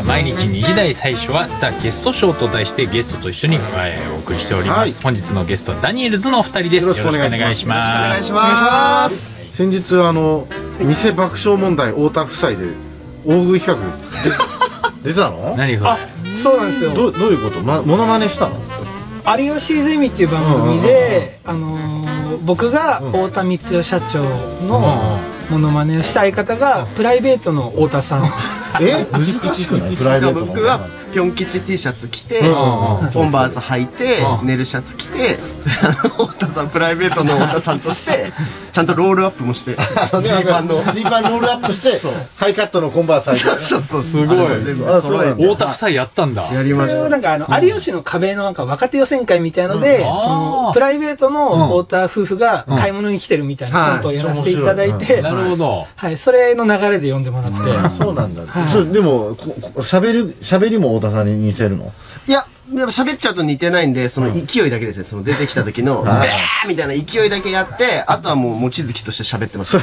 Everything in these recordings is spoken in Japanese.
た毎日2時台最初はザ・ゲストショーと題してゲストと一緒にお送りしております、はい、本日のゲストダニエルズのお二人です。よろしくお願いします。先日店爆笑問題太田夫妻で大食い企画出たの何それ。あ、そうなんですよ。 どういうこと、モノマネしたの。有吉ゼミっていう番組で、僕が太田光代社長のモノマネをした相方がプライベートの太田さん。難しくない？プライベートの僕はピョン吉 T シャツ着て、コンバース履いて、ネルシャツ着て、太田さんプライベートの太田さんとしてちゃんとロールアップもして、ジーパンのロールアップして、ハイカットのコンバース履いて。そうそう、すごい。太田夫妻やったんだ。やりました。それをなんか有吉の壁のなんか若手予選会みたいので、プライベートの太田夫婦が買い物に来てるみたいなことをやらせていただいて、なるほど。はい、それの流れで読んでもらって。そうなんだ。でも喋りも太田さんに似せるの？いや、喋っちゃうと似てないんで、その勢いだけですね。その出てきた時の「みたいな勢いだけやって、あとはもう望月として喋ってます。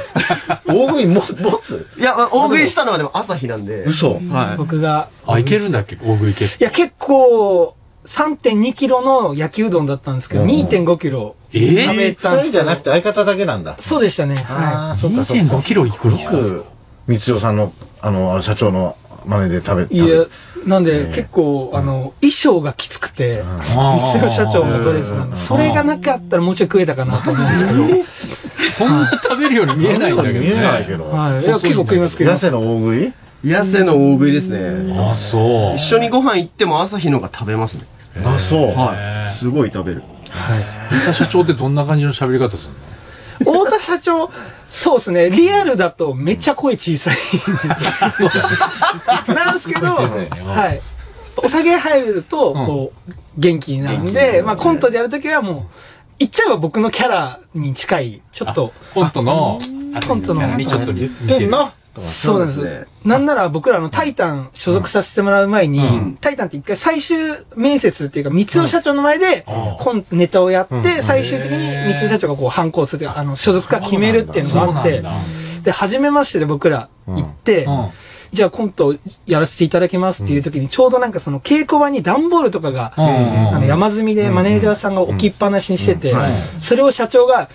大食い持つ？いや、大食いしたのはでも朝日なんで。嘘。僕がいけるんだっけ、大食い系。いや、結構 3.2 キロの焼きうどんだったんですけど、 2.5 キロ食べたんですけど。2人じゃなくて相方だけなんだ。そうでしたね。2.5 キロいくの？光代さんの社長の真似で食べて。いや、なんで結構衣装がきつくて、光代社長のドレスなんで、それがなかったらもうちょい食えたかなと思うんですけど。そんな食べるように見えないんだけど。見えないけど。はい。いや、結構食いますけど。痩せの大食い？痩せの大食いですね。あ、そう。一緒にご飯行っても朝日のが食べますね。あ、そう。はい。すごい食べる。はい。太田社長ってどんな感じの喋り方するの？太田社長、そうですね、リアルだとめっちゃ声小さいんですなんですけど、はい、お酒入るとこう元気になるんで、まあコントでやるときはもう言っちゃえば僕のキャラに近い、ちょっとコントのキャラにちょっと似てる。そうなんですね。なんなら僕らタイタン所属させてもらう前に、タイタンって一回最終面接っていうか、光代社長の前でネタをやって、最終的に光代社長がこう反抗するというか、所属化決めるっていうのがあって、で、初めましてで僕ら行って、じゃあコントやらせていただきますっていう時に、ちょうどなんかその稽古場に段ボールとかが山積みでマネージャーさんが置きっぱなしにしてて、それを社長が、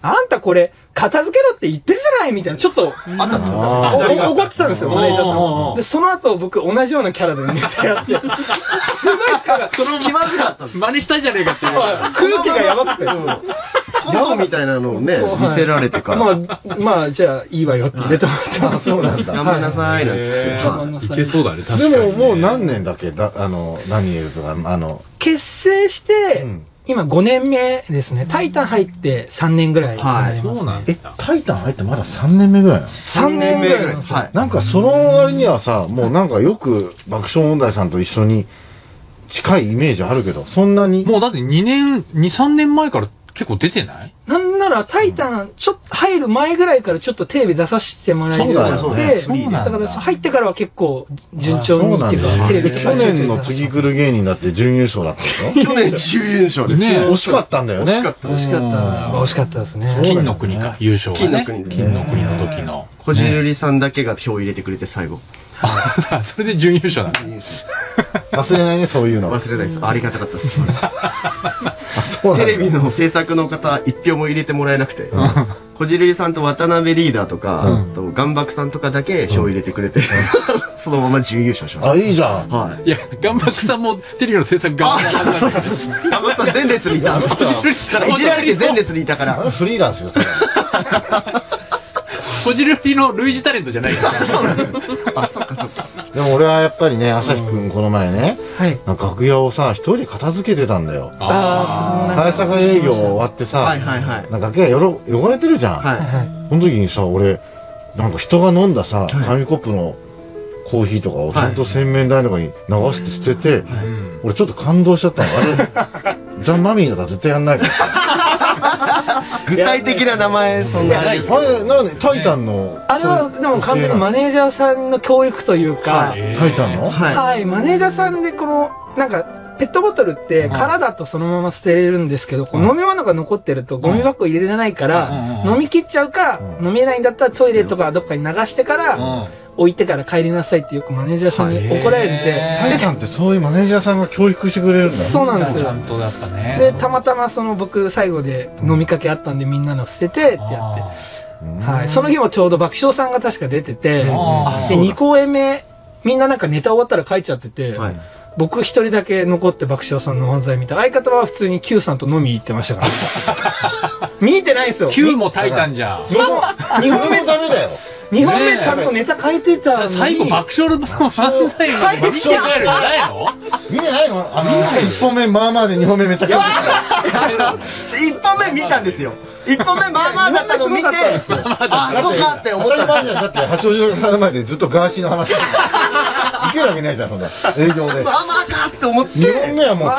あんたこれ片付けろって言ってるじゃないみたいな、ちょっとあったんですよ。怒ってたんですよ、マネージャーさん。で、その後僕同じようなキャラでネタやって、なんか気まずかったんです。真似したじゃねえかって。空気がやばくて。コントみたいなのをね、見せられてから。まあ、じゃあいいわよって入れてもらって。そうなんだ。頑張りなさいなんて。いけそうだね、確かに。でももう何年だっけ、ダニエルズが、結成して、今5年目ですね。タイタン入って3年ぐらいになりますね。はい、そうなんだ。タイタン入ってまだ3年目ぐらいなの？ 3 年目ぐらいです。はい。なんかその割にはさ、もうなんかよく爆笑問題さんと一緒に近いイメージあるけど、そんなにもうだって2、3年前から結構出てない？なんならタイタンちょっと入る前ぐらいからちょっとテレビ出させてもらえるようになって、だから入ってからは結構順調にっていうか、テレビ去年の次来る芸人だって準優勝だったでしょ。去年準優勝ですね。惜しかったんだよね。惜しかったですね。金の国か、優勝はね、金の国の時のこじるりさんだけが票入れてくれて最後。それで準優勝なんだ。忘れないね、そういうの。忘れないです。ありがたかったです。テレビの制作の方一票も入れてもらえなくて、こじるりさんと渡辺リーダーとか、あとガンバクさんとかだけ票入れてくれて、そのまま準優勝しました。あ、いいじゃん。はい。いや、ガンバクさんもテレビの制作頑張ったんです。ガンバクさん前列にいた。いじられて前列にいたから。フリーランスよ。こじるりの類似タレントじゃないから。そうなんですよ。あ、そっかそっか。でも俺はやっぱりね、朝日くんこの前ね、楽屋をさ、一人で片付けてたんだよ。対策営業終わってさ、楽屋汚れてるじゃん。その時にさ、俺なんか人が飲んださ、紙コップのコーヒーとかをちゃんと洗面台とかに流して捨てて、俺ちょっと感動しちゃったの。あれザ・マミーだから絶対やんないから。具体的な名前、そんなないですけど。タイタンのあれはでも完全にマネージャーさんの教育というか。タイタンの、はい、マネージャーさんでこのなんかペットボトルって空だとそのまま捨てれるんですけど、こう飲み物が残ってるとゴミ箱入れれないから、飲み切っちゃうか、飲めないんだったらトイレとかどっかに流してから、置いてから帰りなさいってよくマネージャーさんに怒られるんで。タイちゃんってそういうマネージャーさんが教育してくれるんだ。そうなんですよ。ちゃんとだったね。で、たまたまその僕最後で飲みかけあったんでみんなの捨ててってやって。はい。その日もちょうど爆笑さんが確か出てて、で、2公演目、みんななんかネタ終わったら書いちゃってて、はい、僕一人だけ残って爆笑さんの漫才見た。相方は普通に Q さんと飲み行ってましたから。見えてないですよ。Q も炊いたんじゃん。2本目ダメだよ。2本目ちゃんとネタ書いてたのに。最後爆笑の漫才が見てないの？見てないの？1本目まあまあで2本目めちゃくちゃ。1本目見たんですよ。1本目まあまあだったの見て、あ、そうかって思った。だって八王子の方の前でずっとガーシーの話していけるわけないじゃん、そんな営業で。まあまあかって思って。2本目はもう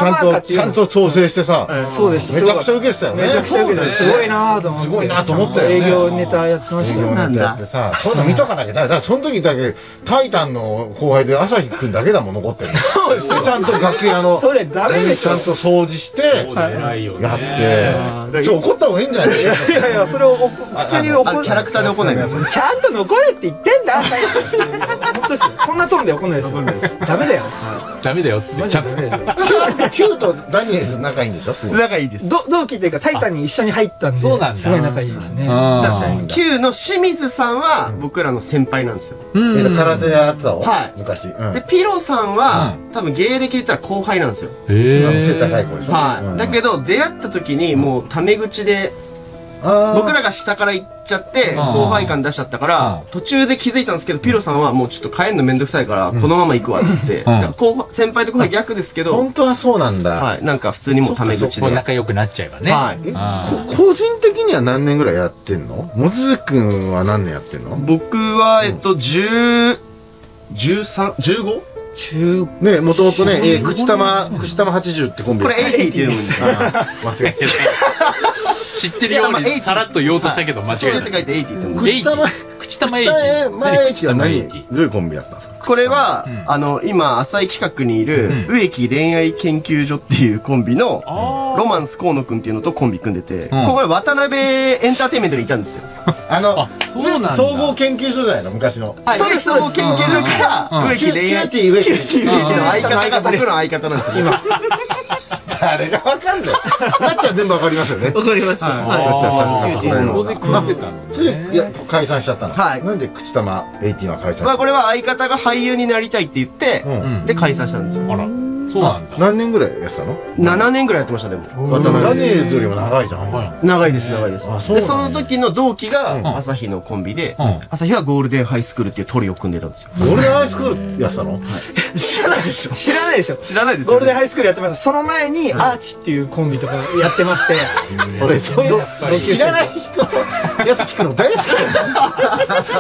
ちゃんと調整してさ、そうでした。めちゃくちゃウケてたよね。めちゃくちゃウケてた。すごいなぁと思って。すごいなぁと思ったよ。営業ネタやってましたよ。営業ネタやってさ、そういうの見とかなきゃだからその時だけタイタンの後輩で朝日くんだけだもん残ってる。そうです。ちゃんと楽屋のちゃんと掃除してやって。ちょ怒った方がいいんじゃない？いやいや、それを普通に怒るキャラクターで怒らないから、ちゃんと残れって言ってんだ。本当ですよ。こんなトーンで怒んないですよ。ダメだよ、ダメだよって言っちゃって。Q とダニエル仲いいんでしょ？仲いいです。同期というかタイタンに一緒に入ったんですごい仲いいですね。Q の清水さんは僕らの先輩なんですよ。空手やってたの昔で。ピロさんは多分芸歴で言ったら後輩なんですよ。背高い子でしょ。だけど出会った時にもうタメ口で僕らが下から行っちゃって後輩感出しちゃったから途中で気づいたんですけど、ピロさんはもうちょっと帰るのめんどくさいからこのまま行くわって先輩と後輩逆ですけど、本当はそうなんだ。なんか普通にもうタメ口で仲良くなっちゃえばね。個人的には何年ぐらいやってんの？もずくんは何年やってんの？僕は10、13、15？ね、もともとね、くしたま80ってコンビ。これ80って読むんですよ。間違えてる。知ってるようにさらっと言おうとしたけど間違えて書いて80って言う。くしたま80は何？どういうコンビだったんですか？これは今浅い企画にいる植木恋愛研究所っていうコンビのロマンス河野くんっていうのとコンビ組んでて、ここ渡辺エンターテインメントにいたんですよ。植木総合研究所じゃないの、昔の。植木総合研究所から植木恋愛キューティーの相方が僕の相方なんですよ、今。誰が分かんない。なっちゃん全部分かりますよね。分かりました。それで解散しちゃったの。なんでくしたま80は解散したの？これは相方が俳優になりたいって言ってで解散したんですよ。あら、そうなんだ。何年ぐらいやってたの？7年ぐらいやってました。でもダニエルズよりも長いじゃん。長いです、長いです。でその時の同期が朝日のコンビで、朝日はゴールデンハイスクールっていうトリを組んでたんですよ。ゴールデンハイスクールやってたの？知らないでしょ。知らないでしょ。知らないです。ゴールデンハイスクールやってました。その前にアーチっていうコンビとかやってまして。俺そういう知らない人のやつ聞くの大好きだよ。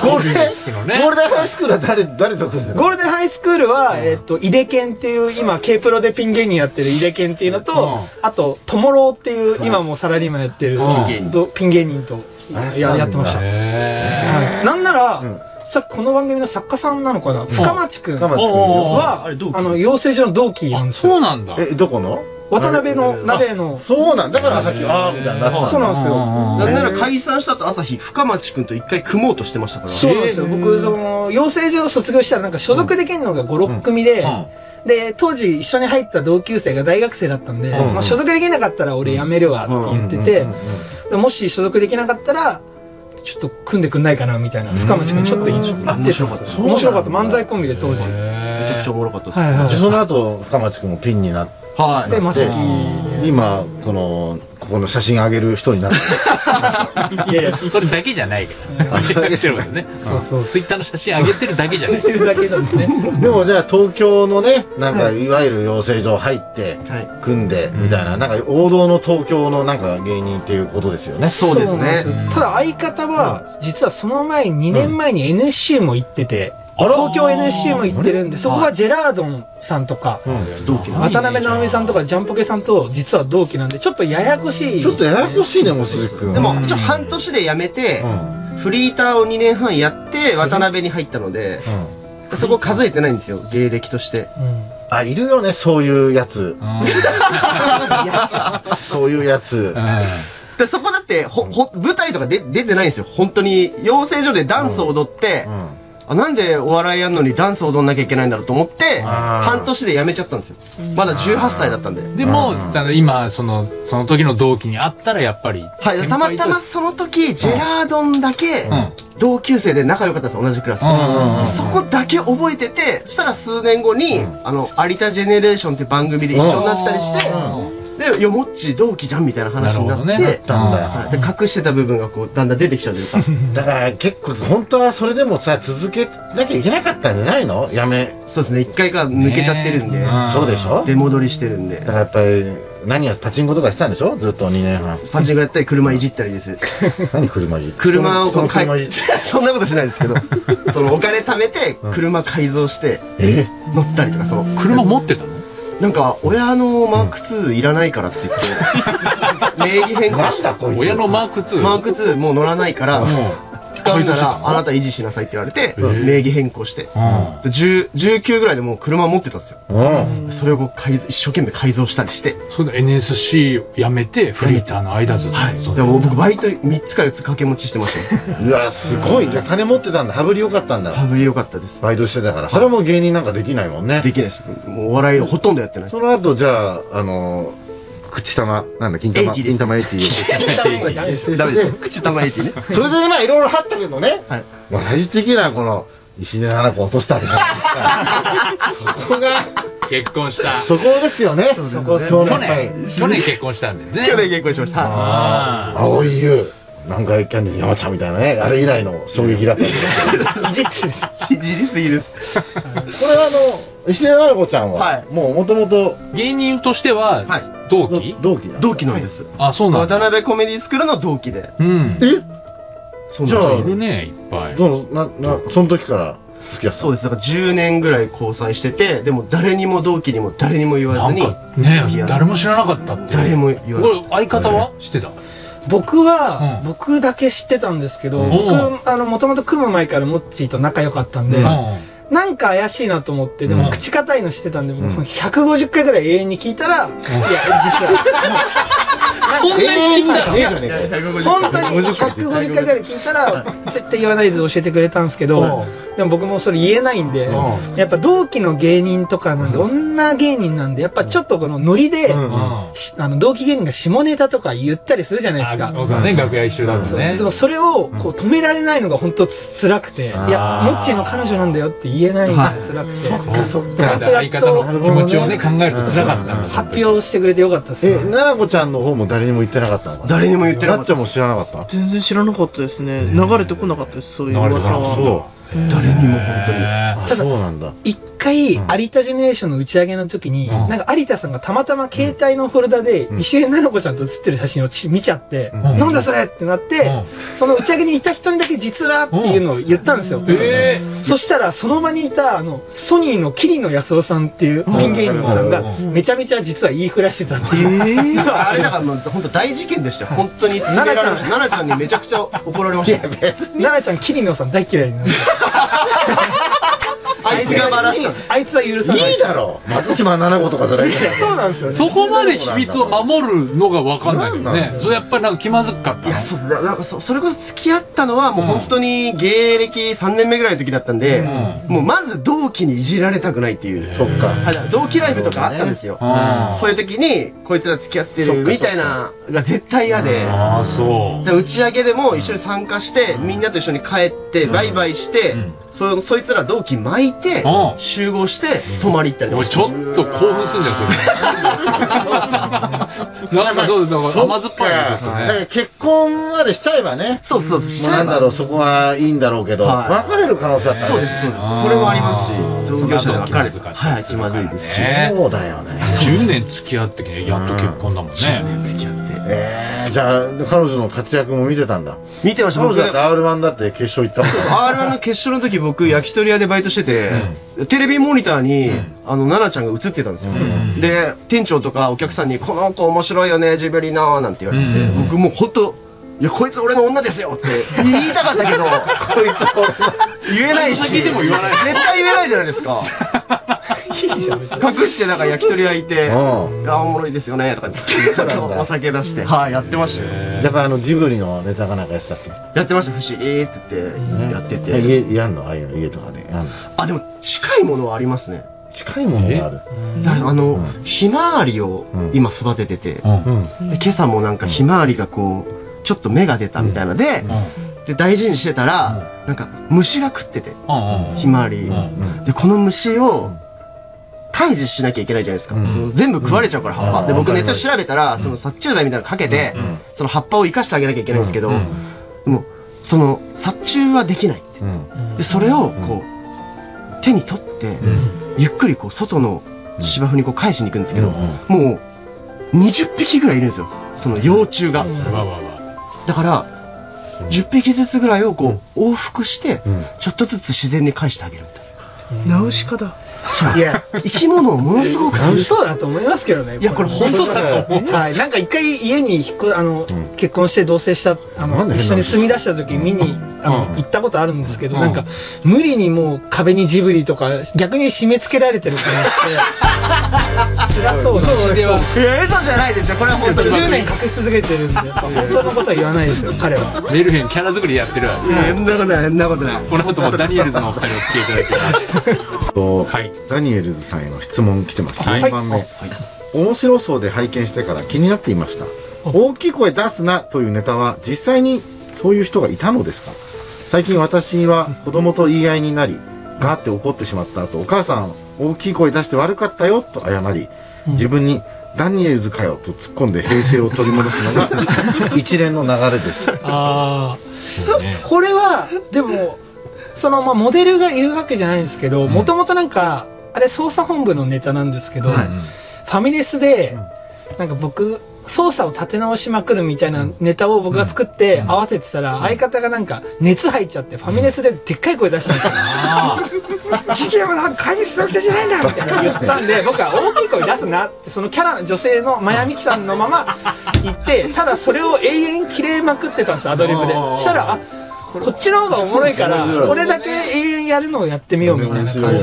ゴールデンハイスクールは誰と組んでるの？ゴールデンハイスクールは井出健っていう今 K プロでピン芸人やってる井出健っていうのと、あとともろうっていう今もサラリーマンやってるピン芸人とやってました。なんならさっきこの番組の作家さんなのかな、深町くんは養成所の同期なんですよ。そうなんだ。どこの？渡辺の鍋の。そうなんだ。からさっきああみたいになってた。そうなんですよ。なんなら解散した後朝日深町くんと一回組もうとしてましたから。そうなんですよ。僕その養成所を卒業したらなんか所属できるのが5、6組で。で当時一緒に入った同級生が大学生だったんで、所属できなかったら俺辞めるわって言ってて、もし所属できなかったらちょっと組んでくんないかなみたいな、深町君ちょっと面白かった。面白かった。漫才コンビで当時めちゃくちゃおもろかったです。その後深町君もピンになってでマセキ今ここの写真あげる人になって。いやいや、それだけじゃないからね。写真あげてるからね。そうそう、ツイッターの写真あげてるだけじゃない。でもじゃあ東京のね、なんかいわゆる養成所入って組んでみたいな、なんか王道の東京のなんか芸人っていうことですよね。そうですね。ただ相方は実はその前2年前に NSC も行ってて、東京 NSC も行ってるんで、そこはジェラードンさんとか渡辺直美さんとかジャンポケさんと実は同期なんで、ちょっとややこしい。ちょっとややこしいね、もう鈴木君。でもちょっと半年で辞めてフリーターを2年半やって渡辺に入ったので、そこ数えてないんですよ、芸歴として。あ、いるよね、そういうやつ。そういうやつ。でそこだって舞台とかで出てないんですよ。本当に養成所でダンスを踊って、あ、なんでお笑いやんのにダンスを踊んなきゃいけないんだろうと思って、半年で辞めちゃったんですよ。まだ18歳だったんで。でも、今その時の同期に会ったらやっぱり。はい、たまたまその時、ジェラードンだけ、同級生で仲良かったんです、同じクラス。そこだけ覚えてて、そしたら数年後に、有田ジェネレーションって番組で一緒になってたりして、で、よもっち同期じゃんみたいな話になって、隠してた部分がこうだんだん出てきちゃうというか。だから結構本当はそれでもさ、続けなきゃいけなかったんじゃないの？やめ。そうですね、一回から抜けちゃってるんで。そうでしょ？出戻りしてるんで。だからやっぱり何や、パチンコとかしたんでしょ？ずっと2年半。パチンコやったり車いじったりです。何車いじったり？車をこう買い、そんなことしないですけど、そのお金貯めて車改造して乗ったりとか、その車持ってたの？なんか親のマーク2いらないからって言って名義変更したこいつ。親のマーク 2？ マーク2もう乗らないから使うならあなた維持しなさいって言われて名義変更して、19ぐらいでもう車持ってたんですよ。それを一生懸命改造したりして、それで NSC 辞めてフリーターの間ずっと。でも僕バイト3つか4つ掛け持ちしてました。うわすごい。じゃあ金持ってたんだ。羽振り良かったんだ。羽振り良かったです。バイトしてたから。それはもう芸人なんかできないもんね。できないです。もうお笑いほとんどやってない。その後じゃあ口玉なんだ、金玉、金玉エイティー、ダメです、口玉エイティね。それで今いろいろあったけどね、最終的なこの石根花子落としたわけじゃないですか。そこが結婚した。そこですよね。去年結婚したんでね。去年結婚しました。青い優、南海キャンディーズ山ちゃんみたいなね、あれ以来の衝撃だったけど。いじりすぎです。これは石根花子ちゃんはもう元々芸人としては同期なんです。あ、そうなん。渡辺コメディスクールの同期で。え？じゃあいるね、いっぱい。その時から付き合った。そうです。だから10年ぐらい交際してて、でも誰にも同期にも誰にも言わずに付き合った。誰も知らなかったって。誰も言わず。相方は知ってた？僕だけ知ってたんですけど、僕もともと組む前からモッチーと仲良かったんで。なんか怪しいなと思って、でも口固いのしてたんで、150回ぐらい永遠に聞いたら、いや、実は、本当に150回ぐらい聞いたら、絶対言わないで教えてくれたんですけど、でも僕もそれ言えないんで、やっぱ同期の芸人とかなんで、女芸人なんで、やっぱちょっとこのノリで、同期芸人が下ネタとか言ったりするじゃないですか。楽屋一緒だもんね。でもそれを止められないのが本当辛くて、いや、モッチーの彼女なんだよって言う。言えないのが辛くて、相方の気持ちをね、考えると辛かった。発表してくれてよかったです。奈々子ちゃんの方も誰にも言ってなかったの？誰にも言ってなかった。なっちゃんも知らなかった？全然知らなかったですね。流れてこなかったです、そういう噂は。誰にも本当に。ただ一回有田ジェネレーションの打ち上げの時に、なんか有田さんがたまたま携帯のフォルダで石根奈々子ちゃんと写ってる写真を見ちゃって、なんだそれってなって、その打ち上げにいた人にだけ実はっていうのを言ったんですよ。そしたらその場にいたソニーの桐野康夫さんっていうピン芸人さんがめちゃめちゃ実は言いふらしてたっていう。あれだから本当大事件でした。本当に奈々ちゃんにめちゃくちゃ怒られました。奈々ちゃん桐野さん大嫌いなんで。あいつがバラした。あいつは許さない。いいだろ。松島奈々子とかじゃない。そうなんですよね。そこまで秘密を守るのが分かんないけどね。それやっぱりなんか気まずかった。いや、そうだ。なんかそれこそ付き合ったのはもう本当に芸歴3年目ぐらいの時だったんで、もうまず同期にいじられたくないっていう。そっか。同期ライブとかあったんですよ。そういう時にこいつら付き合ってるみたいなが絶対嫌で。ああそう。打ち上げでも一緒に参加してみんなと一緒に帰ってバイバイして、そいつら同期毎て集合して泊まり行ったりとか。ちょっと興奮するんじゃんそれ。なんかそう甘酸っぱいね。結婚までしちゃえばね。そうそうそう。なんだろう、そこはいいんだろうけど、別れる可能性あった。そうですそうです。それもありますし、同居者で別れるから。はい、気まずいですし。そうだよね。10年付き合ってね、やっと結婚だもんね。10年付き合って。じゃあ彼女の活躍も見てたんだ。見てました。彼女だって R1 だって決勝行ったもん。R1 の決勝の時僕焼き鳥屋でバイトしてて。テレビモニターに奈々ちゃんが映ってたんですよ。で店長とかお客さんに「この子面白いよねジブリの」なんて言われてて、僕もうほんといやこいつ俺の女ですよって言いたかったけどこいつ俺言えないし絶対言えないじゃないですかいいじゃん隠してなんか焼き鳥焼いてあおもろいですよねとかお酒出してはいやってましたよ。だからあのジブリのネタかなんかやってたっけ。やってました。不思議って言ってやってて家やんのああいうの家とかであでも近いものはありますね。近いものがある。あのひまわりを今育ててて今朝もなんかひまわりがこうちょっと芽が出たみたいなで大事にしてたらなんか虫が食っててひまわりでこの虫を退治しなきゃいけないじゃないですか。全部食われちゃうから葉っぱで僕ネット調べたらその殺虫剤みたいなのかけてその葉っぱを生かしてあげなきゃいけないんですけどもうその殺虫はできないってでそれをこう手に取ってゆっくりこう外の芝生にこう返しに行くんですけどもう20匹ぐらいいるんですよその幼虫が。だから10匹ずつぐらいをこう往復してちょっとずつ自然に返してあげるみたいな。ナウシカだ。いや生き物をものすごく嘘だと思いますけどね。いやこれ本当だと思う。はいなんか一回家に結婚して同棲した一緒に住み出した時見に行ったことあるんですけどなんか無理にもう壁にジブリとか逆に締め付けられてるからって辛そうな。そうでは嘘じゃないですよこれは本当に10年隠し続けてるんで本当のことは言わないですよ彼は。メルヘンキャラ作りやってるわ。そんなことないそんなことない。この後もダニエルズのお二人を来ていただいてます。ダニエルズさんへの質問来てます。4番目、面白そうで拝見してから気になっていました。大きい声出すなというネタは実際にそういう人がいたのですか。最近私は子供と言い合いになりガーって怒ってしまった後お母さん大きい声出して悪かったよと謝り自分にダニエルズかよと突っ込んで平静を取り戻すのが一連の流れです。あこれはでもそのまあモデルがいるわけじゃないんですけどもともとなんかあれ捜査本部のネタなんですけど、はい、ファミレスでなんか僕捜査を立て直しまくるみたいなネタを僕が作って合わせてたら相方がなんか熱入っちゃってファミレスででっかい声出したんですよ。事件はなんか解決するわけじゃないんだみたいな言ったんで僕は大きい声出すなってそのキャラの女性のマヤミキさんのまま言ってただそれを永遠キレまくってたんですアドリブで。したらあこっちの方がおもろいからこれだけ永遠やるのをやってみようみたいな感じでフ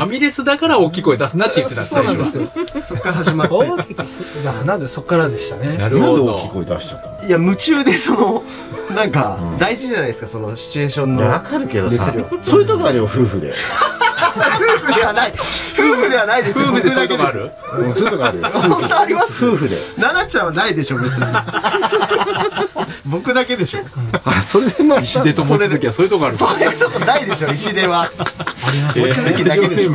ァミレスだから大きい声出すなって言ってた。そうなんですよ。そっから始まって大きい声出すなでそっからでしたね。なるほど。大きい声出しちゃった。いや夢中でそのなんか大事じゃないですかそのシチュエーションの。わかるけどさそういうとこあるよ夫婦で。夫婦ではない夫婦ではないですよ。夫婦でそういうとこある。そういうとこあるよ。本当あります。夫婦で奈々ちゃんはないでしょ別に。僕だけでしょ。あそれでまあ石出と望月はそういうとこある。そういうとこないでしょ石出は。望月だけでしょ。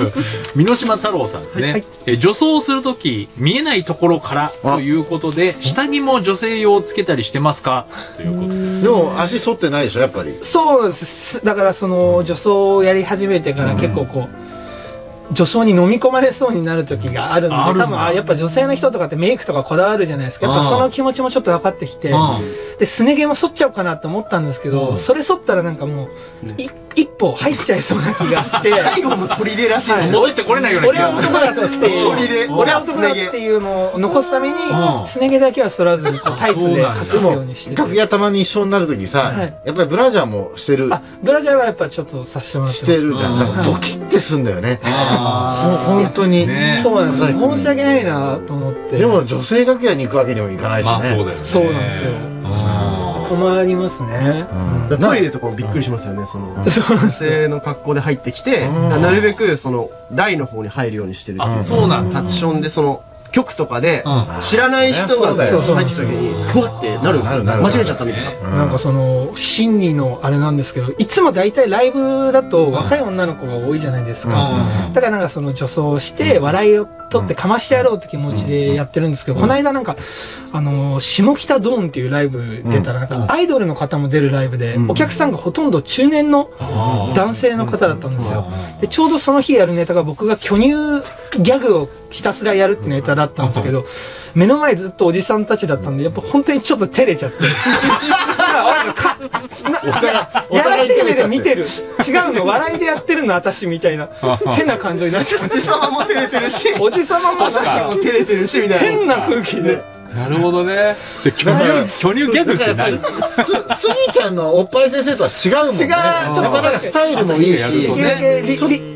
箕島太郎さんですね。女装するとき見えないところからということで下着も女性用をつけたりしてますかということで。でも足反ってないでしょやっぱり。そうです。だからその女装をやり始めてから結構こう。女装に飲み込まれそうになる時があるので多分やっぱ女性の人とかってメイクとかこだわるじゃないですか。やっぱその気持ちもちょっと分かってきてですね毛も剃っちゃおうかなと思ったんですけどそれ剃ったらなんかもう一歩入っちゃいそうな気がして最後も取り出らしいです。戻ってこれないような気が俺は男だっていう俺は男だっていうのを残すためにすね毛だけは剃らずにタイツで隠すようにして楽屋たまに一緒になる時さやっぱりブラジャーもしてる。ブラジャーはやっぱちょっとさせてもらってしてるじゃん。ドキってすんだよね本当に。そうなんですよ。申し訳ないなと思って。でも女性楽屋に行くわけにもいかないしね。そうなんですよ。困りますね。トイレとかもびっくりしますよね。女性の格好で入ってきてなるべく台の方に入るようにしてるっていう。そうなんタッチションで局とかで知らない人が入ってきた時にふわってなるんですよ。間違えちゃったみたいな。なんか心理のあれなんですけどいつも大体ライブだと若い女の子が多いじゃないですか。だからなんか女装して笑いを取ってかましてやろうって気持ちでやってるんですけどこの間なんか下北ドーンっていうライブ出たらなんかアイドルの方も出るライブでお客さんがほとんど中年の男性の方だったんですよ。でちょうどその日やるネタが僕が巨乳ギャグをひたすらやるってネタだったんですけど目の前ずっとおじさんたちだったんでやっぱ本当にちょっと照れちゃってやらしい目で見てる違うの笑いでやってるの私みたいな変な感情になっちゃっておじさまも照れてるしみたいな変な空気で。なるほどね。巨乳ギャグって何？スギちゃんのおっぱい先生とは違うもんね。違う。なかなかスタイルもいいし、ちょっ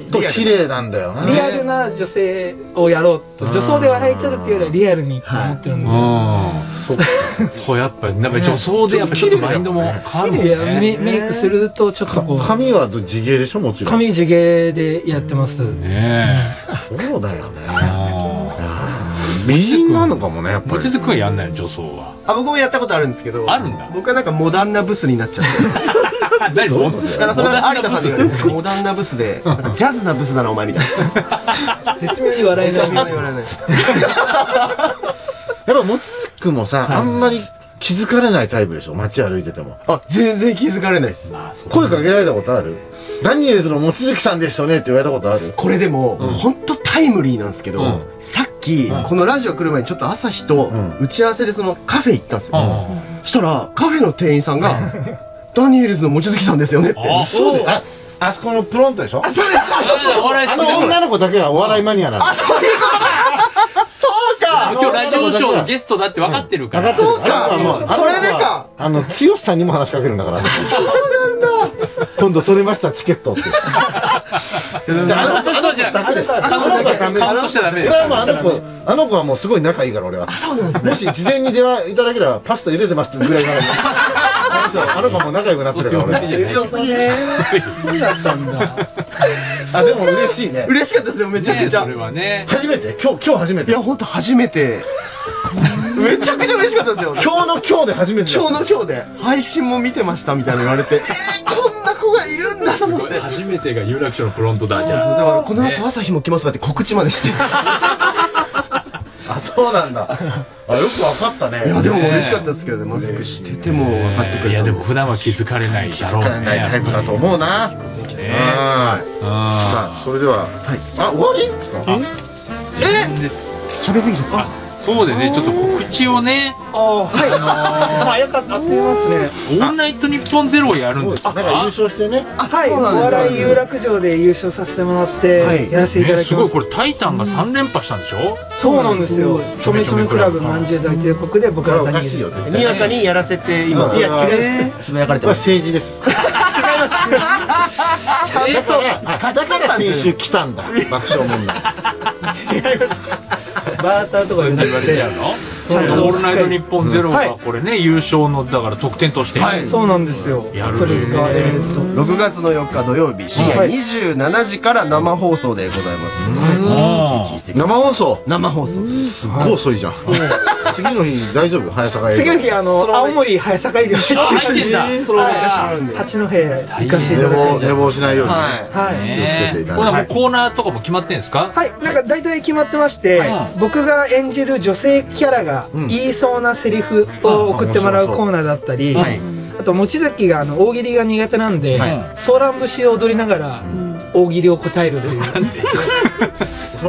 と綺麗なんだよね。リアルな女性をやろうと、女装で笑い取るっていうよりはリアルに思ってるんで。そうやっぱなんか女装でやっぱちょっとマインドも変わるもんね。メイクするとちょっとこう。髪は地毛でしょもちろん。髪地毛でやってます。ね。そうだよね。美人なのかもねやっぱり。望月君はやんないの女装は。あ、僕もやったことあるんですけど。あるんだ。僕はなんかモダンなブスになっちゃって。何そう？だからそれは有田さんに言われて、モダンなブスでジャズなブスだなお前みたいな。絶妙に笑えない。絶妙に笑えない。やっぱ望月君もさ、あんまり気づかれないタイプでしょ街歩いてても。あ、全然気づかれないです。声かけられたことある？ダニエルズの望月さんでしたねって言われたことある？これでも本当タイムリーなんですけど。このラジオ来る前にちょっと朝日と打ち合わせでそのカフェ行ったんですよ。そしたらカフェの店員さんが「ダニエルズの望月さんですよね」って。あそこのプロントでしょ。あ、そうです。あの女の子だけがお笑いマニアなの。あ、そういうことだ。そうか。今日ラジオショーのゲストだって分かってるから。そうか。それでか。剛さんにも話しかけるんだから。そうなんだ。今度取れましたチケットって。あの子はもうすごい仲いいから俺は。もし事前に電話いただければパスタ茹でてますってぐらいから。あの子はもう仲良くなってるから俺。そうだったんだ。あ、でも嬉しいね。嬉しかったですねめちゃくちゃ。初めて今日初めて。いや本当初めて。めちゃくちゃ嬉しかったですよ。今日の今日で初めて。今日の今日で配信も見てましたみたいな言われて。こんな子がいるんだと思って。初めてが有楽町のフロントだじゃん。だからこの後朝日も来ますかって告知までして。あ、そうなんだ。あ、よく分かったね。いやでも嬉しかったですけどね。マスクしてても分かってくれた。いやでも普段は気づかれないだろうね。気づかれないタイプだと思うな。はい。さあそれでは。あ、終わり？喋りすぎちゃった。そうでね、ちょっと告知をね、早かったって言いますね。オールナイトニッポンゼロをやるんですか。なんか優勝してね。はい、お笑い有楽町で優勝させてもらってやらせていただきます。すごいこれタイタンが3連覇したんでしょ。そうなんですよ。ちょめちょめクラブまんじゅう大帝国で僕らがにわかにやらせて今。いや違う。つぶやかれてます。政治です。違います。だから先週来たんだ。爆笑問題。違います。バーターとか言われちゃうの。オールナイトニッポンゼロがこれね優勝のだから得点として。そうなんですよ。やるですね。6月の4日土曜日深夜27時から生放送でございます。生放送。生放送。すごい遅いじゃん。次の日大丈夫早坂営業。次の日青森早坂営業。八戸行かせていただいて。寝坊しないように。はい。これはもうコーナーとかも決まってるんですか。はい。なんか大体決まってまして。僕が演じる女性キャラが言いそうなセリフを送ってもらうコーナーだったり、あと望月が大喜利が苦手なんでソーラン節を踊りながら大喜利を答えるという。ソー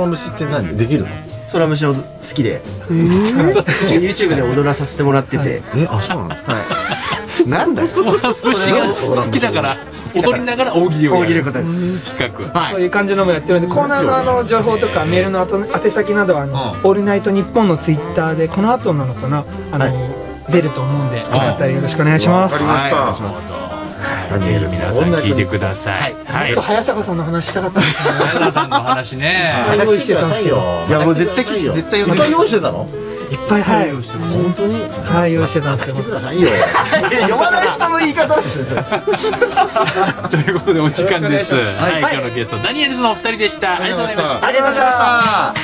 ラン節って何できるの。ソーラン節を好きで YouTube で踊らさせてもらってて。あ、そうなの。なんだよ。ソーラン節が好きだから踊りながら大喜利をやる企画、そういう感じのもやってるんで、コーナーの情報とかメールの宛先などはオールナイトニッポンのツイッターでこの後なのかな出ると思うんで、よかったらよろしくお願いします。わかりました。ぜひ皆さん聞いてください。ちょっと早坂さんの話したかったですね。早坂さんの話ね。用意してたんですけど。いやもう絶対いいよ。絶対用意してたの？いっぱい用意してます。本当に用意してたんですけど。来てくださいよ。読まない人の言い方ですよ。ということでお時間です。今日のゲストダニエルズのお二人でした。ありがとうございました。ありがとうございました。